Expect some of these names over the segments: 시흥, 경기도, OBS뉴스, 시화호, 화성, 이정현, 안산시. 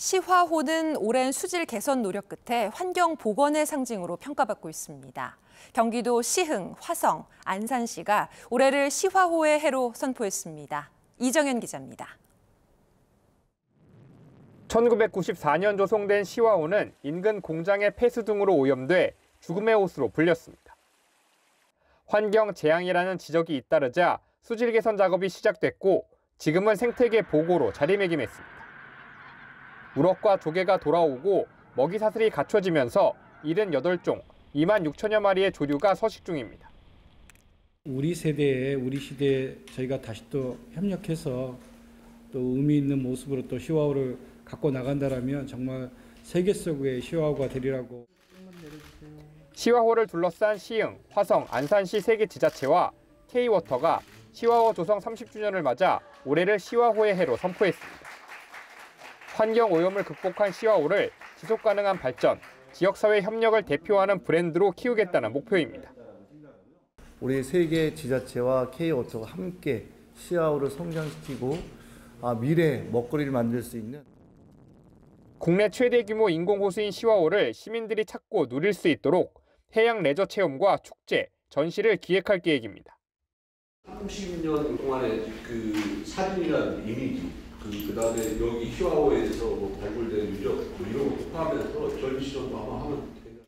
시화호는 오랜 수질 개선 노력 끝에 환경 복원의 상징으로 평가받고 있습니다. 경기도 시흥, 화성, 안산시가 올해를 시화호의 해로 선포했습니다. 이정현 기자입니다. 1994년 조성된 시화호는 인근 공장의 폐수 등으로 오염돼 죽음의 호수로 불렸습니다. 환경 재앙이라는 지적이 잇따르자 수질 개선 작업이 시작됐고 지금은 생태계 보고로 자리매김했습니다. 우럭과 조개가 돌아오고 먹이 사슬이 갖춰지면서 78종, 26,000여 마리의 조류가 서식 중입니다. 우리 세대에, 우리 시대에 저희가 다시 또 협력해서 또 의미 있는 모습으로 또 시화호를 갖고 나간다라면 정말 세계 속의 시화호가 되리라고. 시화호를 둘러싼 시흥, 화성, 안산시 3개 지자체와 K-워터가 시화호 조성 30주년을 맞아 올해를 시화호의 해로 선포했습니다. 환경 오염을 극복한 시화호를 지속 가능한 발전, 지역사회 협력을 대표하는 브랜드로 키우겠다는 목표입니다. 우리 3개 지자체와 K-워터가 함께 시화호를 성장시키고 미래 먹거리를 만들 수 있는. 국내 최대 규모 인공호수인 시화호를 시민들이 찾고 누릴 수 있도록 해양 레저 체험과 축제, 전시를 기획할 계획입니다. 30년 동안의 그 사진이라는 이미지, 그다음에 여기 시화호에 대해서 뭐 발굴된 유적, 뭐 이런 거 포함해서 전시도 아마 하면 되겠다.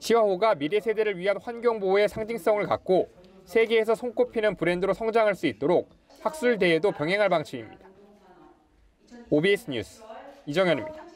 시화호가 미래 세대를 위한 환경 보호의 상징성을 갖고 세계에서 손꼽히는 브랜드로 성장할 수 있도록 학술 대회도 병행할 방침입니다. OBS 뉴스 이정현입니다.